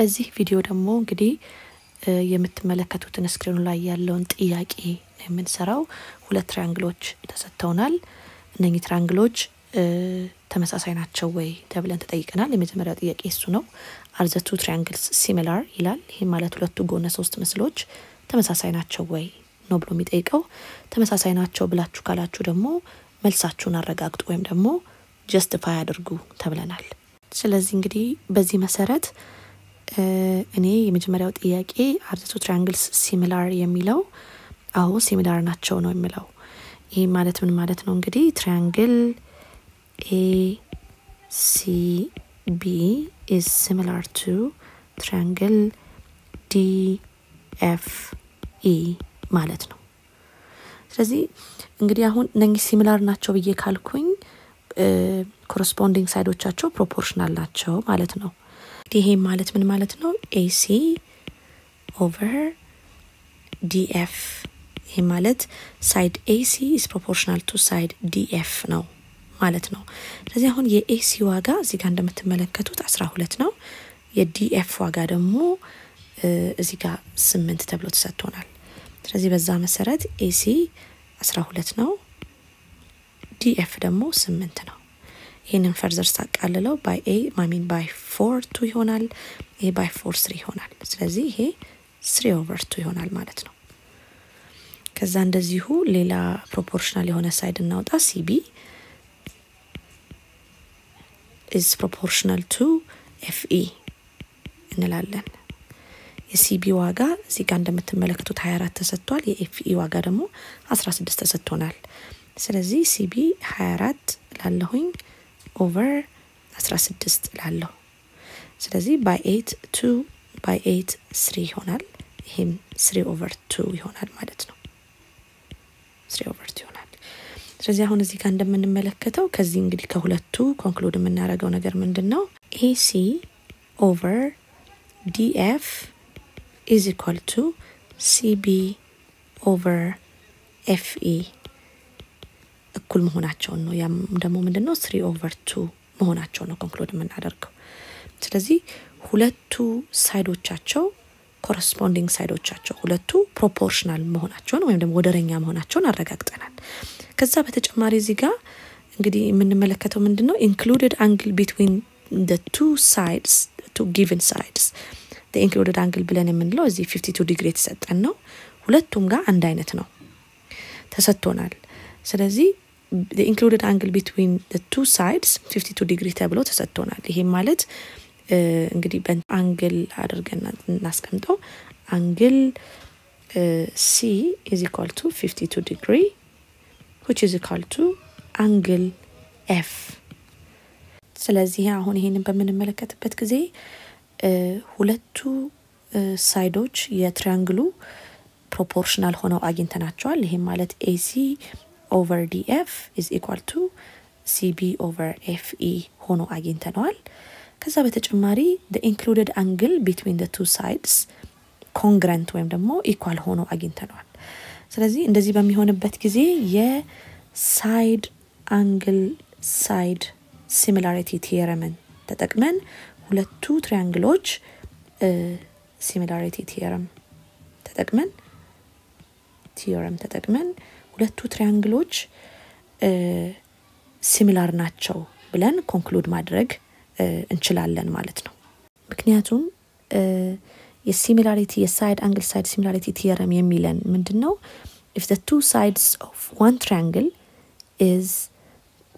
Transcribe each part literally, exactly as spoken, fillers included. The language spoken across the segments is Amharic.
በዚህ ቪዲዮ ደግሞ እንግዲህ የምትመለከቱትን ስክሪኑ ላይ ያለውን ጥያቄ የምንሰራው ሁለት ትራያንግሎች ተሰጥተውናል እነኚህ ትራያንግሎች ተመሳሳይ ናቸው ወይ ተብለን ተጠይቀናል የመጀመሪያው ጥያቄ እሱ ነው are the two triangles similar ይላል ይሄ ማለት ሁለቱ ጎነ ሶስት ምስሎች ተመሳሳይ ናቸው ወይ ነው ብሎ የሚጠይቀው ተመሳሳይ ናቸው ብላችሁ ካላችሁ ደግሞ መልሳችሁን አረጋግጡ ወይም ደግሞ justify አድርጉ ተብለናል ስለዚህ እንግዲህ በዚህ መሰረት እኔ የመጀመሪያው ጥያቄ are the two triangles similar የሚለው አዎ similar ናቸው ነው የሚለው ይሄ ማለት ምን ማለት ነው እንግዲህ triangle A C B is similar to triangle D F E ማለት ነው ስለዚህ እንግዲህ አሁን እነኚህ similar ናቸው ብዬ ካልኩኝ corresponding ሳይዶቻቸው proportional ናቸው ማለት ነው ይሄ ማለት ምን ማለት ነው A C over D F ይሄ ማለት side A C is proportional to side D F ነው ማለት ነው ስለዚህ አሁን የA C ዋጋ እዚህ ጋር እንደምትመለከቱት አስራ ሁለት ነው የDF ዋጋ ደግሞ እዚህ ጋር ስምንት ተብሎ ተሰጥቷል ስለዚህ በዛ መሰረት A C አስራ ሁለት ነው D F ደግሞ ስምንት ነው ይሄንን ፈርዘር ሳቀለለው by a I mean by four two ይሆናል a by four three ይሆናል ስለዚህ ይሄ three over two ይሆናል ማለት ነው ከዛ እንደዚሁ ሌላ proportional የሆነ ሳይድ እናውጣ C B is proportional to F E እንላለን የCB ዋጋ እዚህ ጋር እንደምትመለከቱት ሃያ አራት ተሰጥቷል የFE ዋጋ ደግሞ አስራ ስድስት ተሰጥቷል ስለዚህ C B ሃያ አራት ላለሁኝ over አስራ ስድስት ላለው ስለዚህ by eight two by eight three ይሆናል ይሄም three over two ይሆናል ማለት ነው three over two ይሆናል ስለዚህ አሁን እዚህ ጋር እንደምንመለከተው ከዚህ እንግዲህ ከሁለቱ ኮንክሉድ የምናደርገው ነገር ምንድነው A C over D F is equal to C B over F E እኩል መሆናቸው ነው ያም ደግሞ ምንድነው three over two መሆናቸው ነው ኮንክሉድ የምናደርገው ስለዚህ ሁለቱ ሳይዶቻቸው corresponding ሳይዶቻቸው ሁለቱ proportional መሆናቸው ነው ወይም ደግሞ ወደረኛ መሆናቸውን አረጋግጠናል ከዛ በተጨማሪ እዚህ ጋር እንግዲህ የምንመለከተው ምንድነው included angle between the two sides two given sides the included angle ብለን የምንለው እዚህ fifty two degree ተሰጠን ነው ሁለቱም ጋር አንድ አይነት ነው ተሰጥቶናል ስለዚህ the included angle between the two sides fifty two degree ተብሎ ተሰጥቷል ይሄ ማለት እንግዲህ በአንግል አድርገን እናስቀምጠው አንግል C is equal to fifty two degree which is equal to angle F ስለዚህ አሁን ይሄንን በመመለከትበት ጊዜ ሁለቱ ሳይዶች የትራያንግሉ proportional ሆነው አግኝተናቸዋል ይሄ ማለት A C over D F is equal to C B over F E ሆኖ አግኝተናል ከዛ በተጨማሪ the included angle between the two sides congruent ወይም ደግሞ equal ሆኖ አግኝተናል ስለዚህ እንደዚህ በሚሆንበት ጊዜ የside angle side similarity theorem ተጠቅመን ሁለቱ ትራያንግሎች similarity theorem ተጠቅመን theorem ተጠቅመን ሁለቱ ትራያንግሎች similar ናቸው ብለን conclude ማድረግ እንችላለን ማለት ነው ምክንያቱም የsimilarity የside angle side similarity theorem የሚለን ምንድነው if the two sides of one triangle is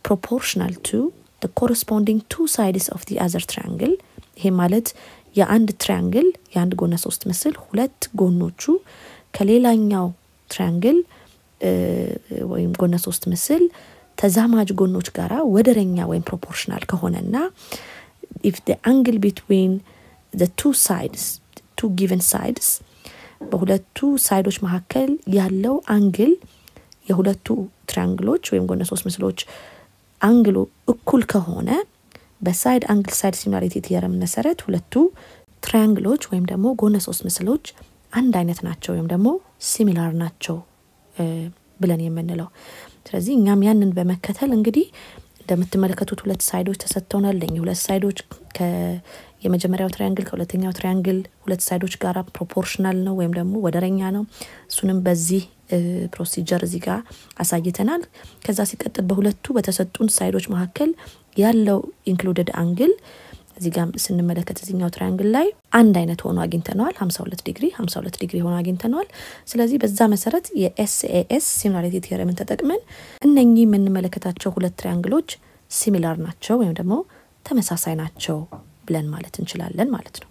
proportional to the corresponding two sides of the other triangle ይሄ ማለት የአንድ ትራያንግል የአንድ ጎነ ሶስት ምስል ሁለት ጎኖቹ ከሌላኛው ትራያንግል ወይም ጎነ ሶስት ምስል ተዛማጅ ጎኖች ጋራ ወደረኛ ወይም proportional ከሆነና if the angle between the two sides two given sides በሁለቱ ሳይዶች መካከል ያለው አንግል የሁለቱ ትራያንግሎች ወይም ጎነ ሶስት ምስሎች አንግሉ እኩል ከሆነ በside angle side similarity theorem መሰረት ሁለቱ ትራያንግሎች ወይም ደግሞ ጎነ ሶስት ምስሎች አንድ አይነት ናቸው ወይም ደግሞ similar ናቸው ብለን የምንለው ስለዚህ እኛም ያንን በመከተል እንግዲህ እንደምትመለከቱት ሁለት ሳይዶች ተሰጥተውናል። ለኝ ሁለት ሳይዶች ከ የመጀመሪያው ትራያንግል ከሁለተኛው ትራያንግል ሁለት ሳይዶች ጋራ ፕሮፖርሽናል ነው ወይም ደግሞ ወደረኛ ነው። እሱንም በዚህ ፕሮሲጀር እዚህ ጋር አሳይተናል። ከዛ ሲቀጥል በሁለቱ በተሰጡን ሳይዶች መካከል ያለው ኢንክሉድድ አንግል እዚህ ጋር ስንመለከት እዚህኛው ትራያንግል ላይ አንድ አይነት ሆኖ አግኝተናል። ሃምሳ ሁለት ዲግሪ ሃምሳ ሁለት ዲግሪ ሆኖ አግኝተናል። ስለዚህ በዛ መሰረት የኤስ ኤ ኤስ ሲሚላሪቲ ቲዮረምን ተጠቅመን እነኚህ ምን መለከታቸው ሁለት ትራያንግሎች ሲሚላር ናቸው ወይም ደግሞ ተመሳሳይ ናቸው ብለን ማለት እንችላለን ማለት ነው።